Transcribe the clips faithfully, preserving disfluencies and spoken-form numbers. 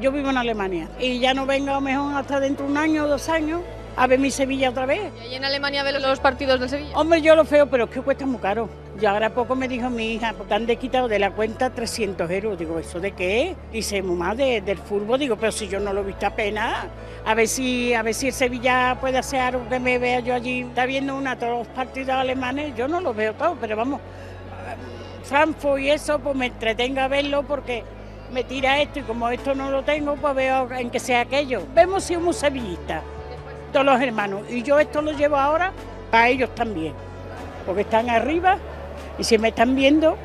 Yo vivo en Alemania y ya no venga, o mejor, hasta dentro de un año o dos años a ver mi Sevilla otra vez. ¿Y ahí en Alemania ves los partidos del Sevilla? Hombre, yo lo veo, pero es que cuesta muy caro. Y ahora poco me dijo mi hija, porque han quitado de la cuenta trescientos euros. Digo, ¿eso de qué es? Dice, mamá, de, del fútbol. Digo, pero si yo no lo he visto apenas. A ver si, a ver si el Sevilla puede hacer algo que me vea yo allí. Está viendo una, todos los partidos alemanes, yo no los veo todos, pero vamos, Frankfurt y eso, pues me entretenga verlo porque me tira esto y como esto no lo tengo, pues veo en que sea aquello. Vemos si somos sevillistas, todos los hermanos, y yo esto lo llevo ahora para ellos también, porque están arriba y si me están viendo,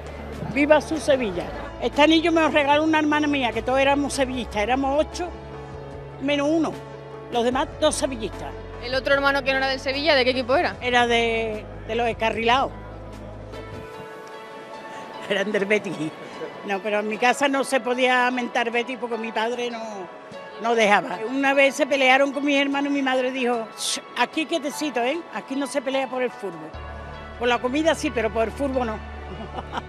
viva su Sevilla. Este anillo me lo regaló una hermana mía, que todos éramos sevillistas, éramos ocho menos uno, los demás dos sevillistas. ¿El otro hermano que no era del Sevilla, de qué equipo era? Era de, de los descarrilados, eran del Betis. No, pero en mi casa no se podía mentar Betis porque mi padre no, no dejaba. Una vez se pelearon con mis hermanos y mi madre dijo, aquí quietecito, ¿eh? Aquí no se pelea por el fútbol. Por la comida sí, pero por el fútbol no.